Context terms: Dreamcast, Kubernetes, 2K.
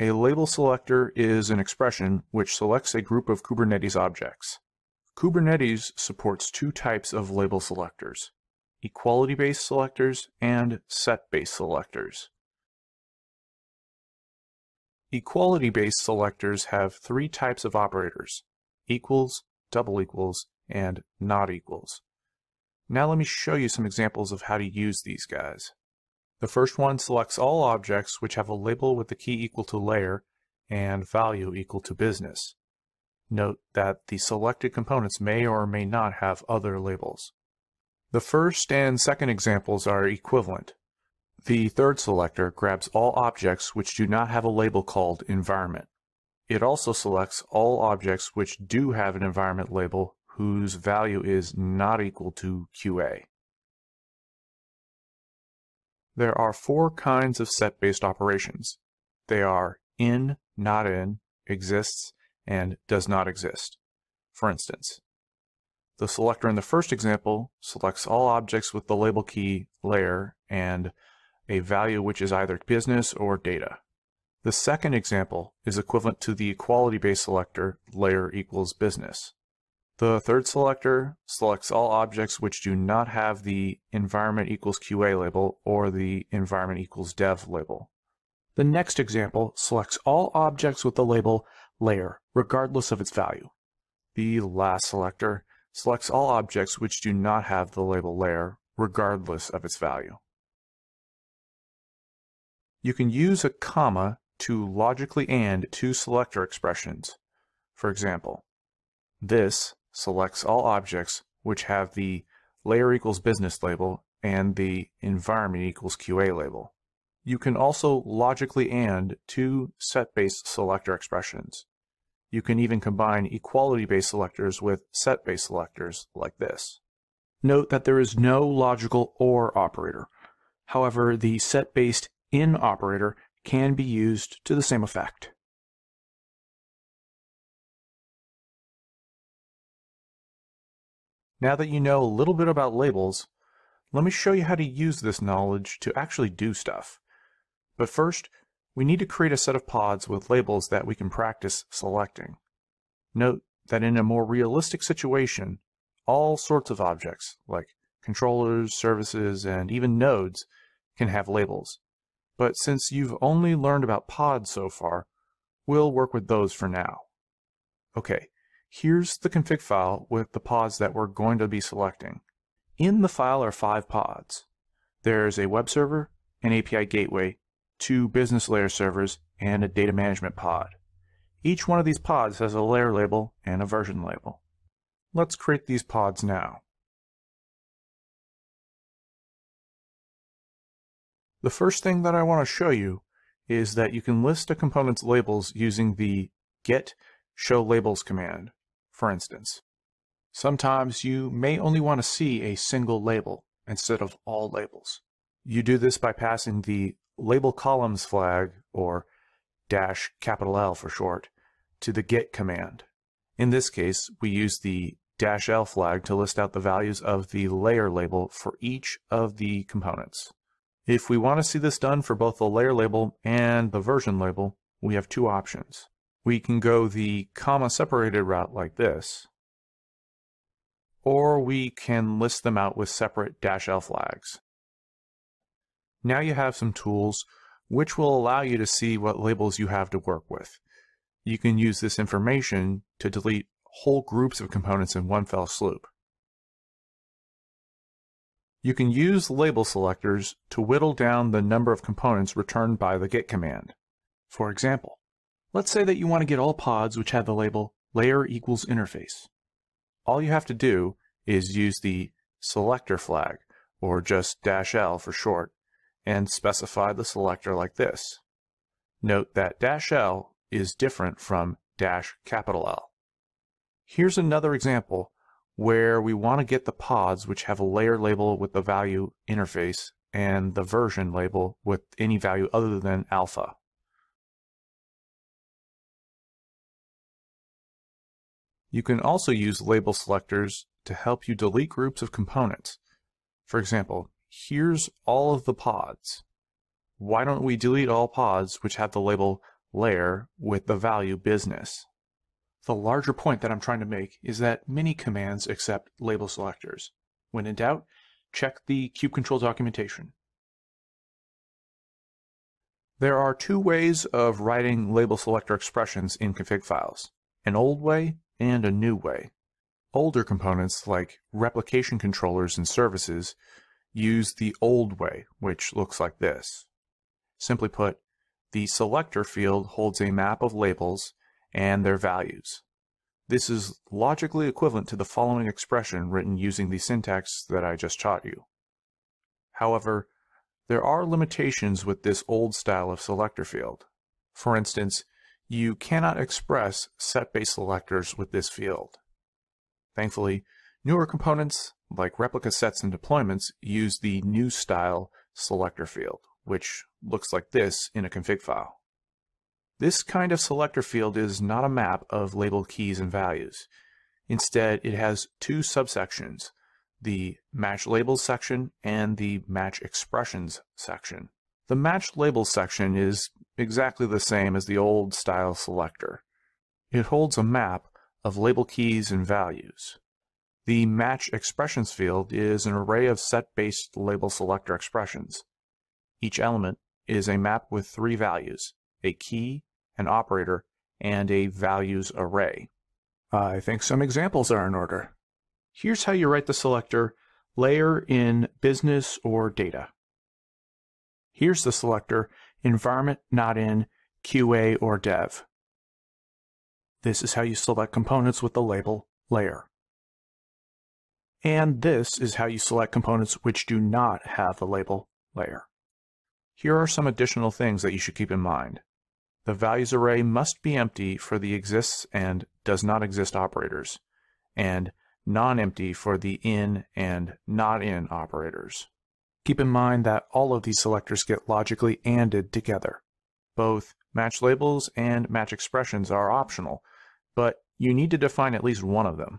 A label selector is an expression which selects a group of Kubernetes objects. Kubernetes supports two types of label selectors: equality-based selectors and set-based selectors. Equality-based selectors have three types of operators: equals, double equals, and not equals. Now let me show you some examples of how to use these guys. The first one selects all objects which have a label with the key equal to layer and value equal to business. Note that the selected components may or may not have other labels. The first and second examples are equivalent. The third selector grabs all objects which do not have a label called environment. It also selects all objects which do have an environment label whose value is not equal to QA. There are four kinds of set-based operations. They are in, not in, exists, and does not exist. For instance, the selector in the first example selects all objects with the label key layer and a value which is either business or data. The second example is equivalent to the equality-based selector layer equals business. The third selector selects all objects which do not have the environment equals QA label or the environment equals dev label. The next example selects all objects with the label layer, regardless of its value. The last selector selects all objects which do not have the label layer, regardless of its value. You can use a comma to logically and two selector expressions. For example, this selects all objects which have the layer equals business label and the environment equals QA label. You can also logically and two set-based selector expressions. You can even combine equality-based selectors with set-based selectors like this. Note that there is no logical OR operator. However, the set-based IN operator can be used to the same effect. Now that you know a little bit about labels, let me show you how to use this knowledge to actually do stuff. But first, we need to create a set of pods with labels that we can practice selecting. Note that in a more realistic situation, all sorts of objects, like controllers, services, and even nodes, can have labels. But since you've only learned about pods so far, we'll work with those for now. Okay, here's the config file with the pods that we're going to be selecting. In the file are 5 pods. There's a web server, an API gateway, 2 business layer servers, and a data management pod. Each one of these pods has a layer label and a version label. Let's create these pods now. The first thing that I want to show you is that you can list a component's labels using the get show labels command, for instance. Sometimes you may only want to see a single label instead of all labels. You do this by passing the label columns flag, or -L for short, to the get command. In this case, we use the -L flag to list out the values of the layer label for each of the components. If we want to see this done for both the layer label and the version label, we have two options. We can go the comma separated route like this, or we can list them out with separate -L flags. Now you have some tools which will allow you to see what labels you have to work with. You can use this information to delete whole groups of components in one fell swoop. You can use label selectors to whittle down the number of components returned by the get command. For example, let's say that you want to get all pods which have the label layer equals interface. All you have to do is use the selector flag, or just -L for short, and specify the selector like this. Note that -L is different from -L. Here's another example where we want to get the pods which have a layer label with the value interface and the version label with any value other than alpha. You can also use label selectors to help you delete groups of components. For example, here's all of the pods. Why don't we delete all pods which have the label layer with the value business. The larger point that I'm trying to make is that many commands accept label selectors. When in doubt, check the kubecontrol documentation. There are two ways of writing label selector expressions in config files, an old way and a new way. Older components, like replication controllers and services, use the old way, which looks like this. Simply put, the selector field holds a map of labels and their values. This is logically equivalent to the following expression written using the syntax that I just taught you. However, there are limitations with this old style of selector field. For instance, you cannot express set-based selectors with this field. Thankfully, newer components, like replica sets and deployments, use the new style selector field, which looks like this in a config file. This kind of selector field is not a map of label keys and values. Instead, it has two subsections, the match labels section and the match expressions section. The match labels section is exactly the same as the old style selector. It holds a map of label keys and values. The match expressions field is an array of set-based label selector expressions. Each element is a map with three values, a key, an operator, and a values array. I think some examples are in order. Here's how you write the selector layer in business or data. Here's the selector environment not in QA or dev. This is how you select components with the label layer. And this is how you select components which do not have the label layer. Here are some additional things that you should keep in mind. The values array must be empty for the exists and does not exist operators, and non-empty for the in and not in operators. Keep in mind that all of these selectors get logically ANDed together. Both match labels and match expressions are optional, but you need to define at least one of them.